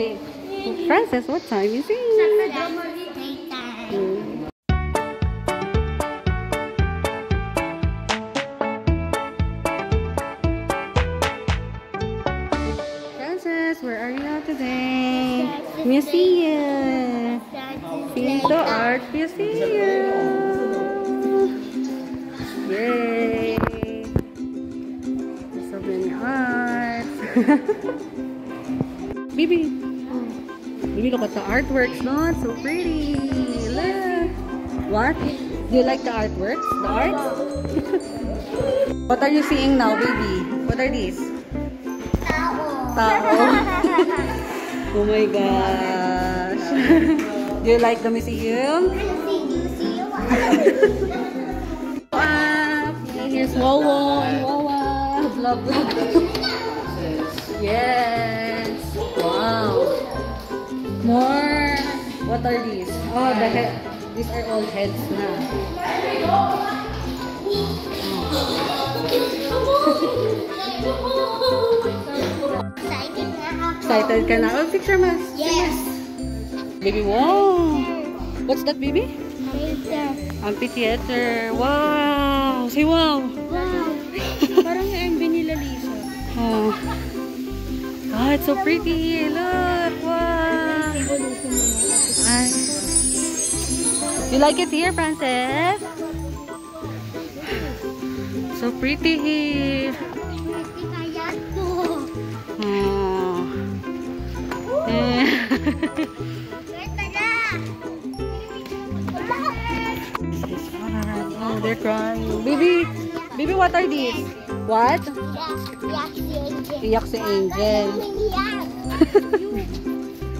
Wednesday. Frances, what time is it? Nighttime. Where are you now today? Museum! Pinto Art Museum! Yay! There's so many arts! Bibi! Bibi, look at the artworks, no? So pretty! Look! What? Do you like the artworks? The arts? What are you seeing now, Bibi? What are these? Oh my gosh. Do you like the museum? Here's Wawa and Wawa. Blah blah. Yes. Wow. More. What are these? Oh, the head. These are all heads now. Excited ka na? Oh, picture mas. Yes. Baby, wow. What's that, baby? Amphitheater. Amphitheater. Wow. Say wow. Wow. Parang yung Benila Lisa. Oh. Ah, it's so pretty. Look. Wow. Ay. You like it here, Frances? So pretty here. Oh, they're crying. Baby, baby, what are these? What? Iyak si Angel.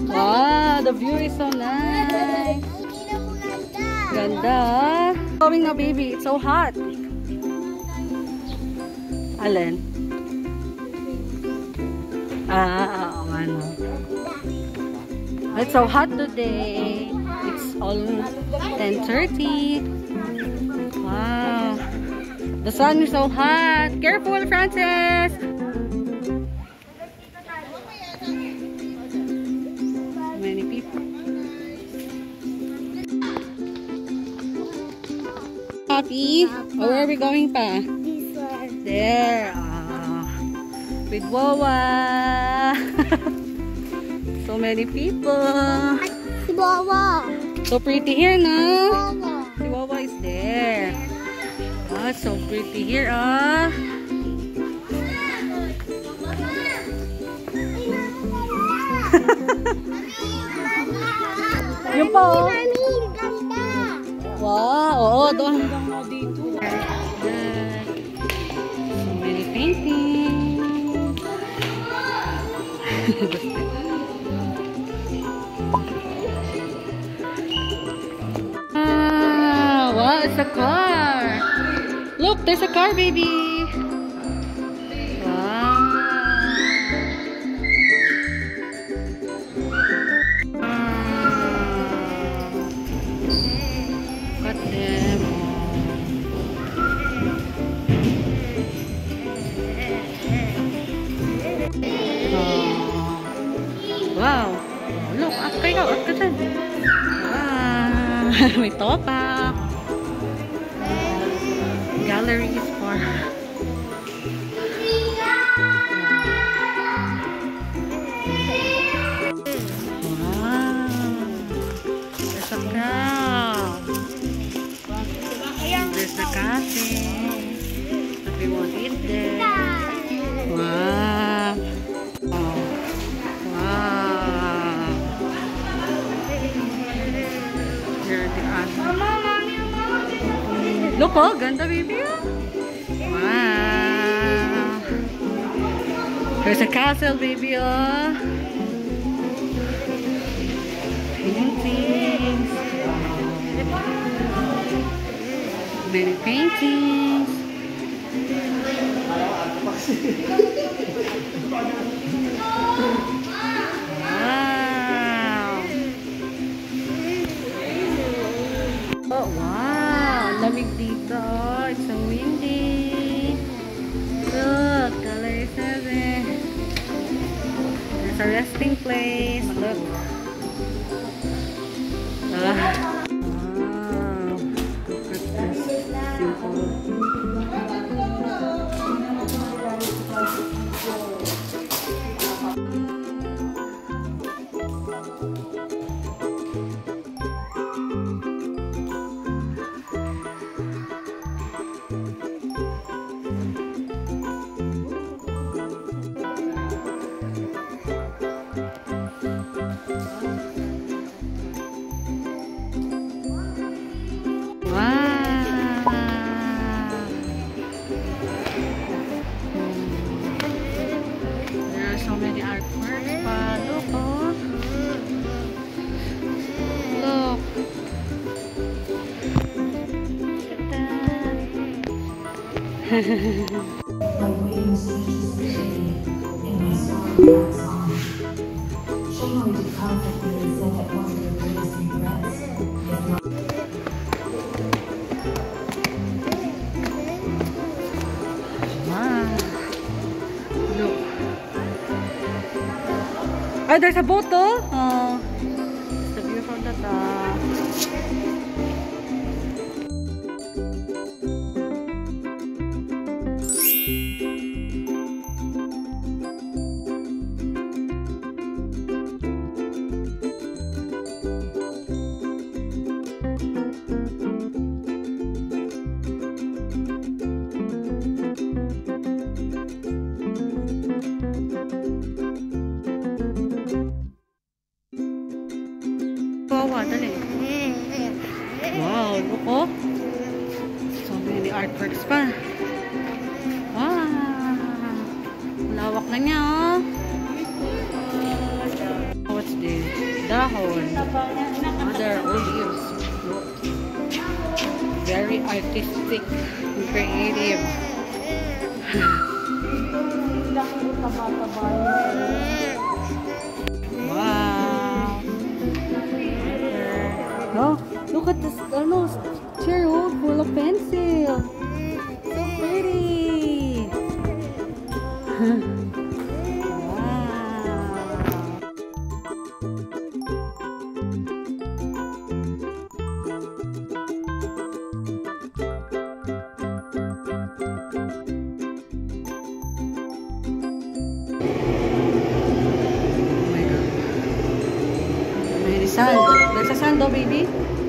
Wow, the view is so nice. Ganda. Going na, baby. It's so hot. Alin? Ah, ano? It's so hot today. It's almost 10:30. Wow. The sun is so hot. Careful, Frances. Many people. Happy? Oh, where are we going pa? This one. There. Oh. With Wawa. So many people. Si Wawa. So pretty here, no? Si Wawa is there. Ah, so pretty here, ah. Yung po. Wow, oo, doon. So many paintings. It's a car. Look, there's a car, baby. Wow. Look at them. Oh. Wow. Look, up kayo. Wow. May topak. Gallery is far. Wow. There's a crowd. There's a cafe. Everyone is there. Wow. Wow. Wow. Here are the others. Look, oh, ganda, baby. Wow. There's a castle, baby. Oh. Paintings. Many paintings. Wow. Oh, wow. Lamig dito. It's so windy. Look, color 7. There's a resting place. Look. Ah. Wow. Look at this. Oh, there's a boat though. Oh, it's the view from the top. Wow, look, oh. So many artworks pa. Wow. Lawak na niya, oh. What's this? Dahon. Other old leaves. Very artistic and creative. Wow. Oh, look at this chair full of pencil. So pretty. Wow. Oh my God. There's a sando, baby.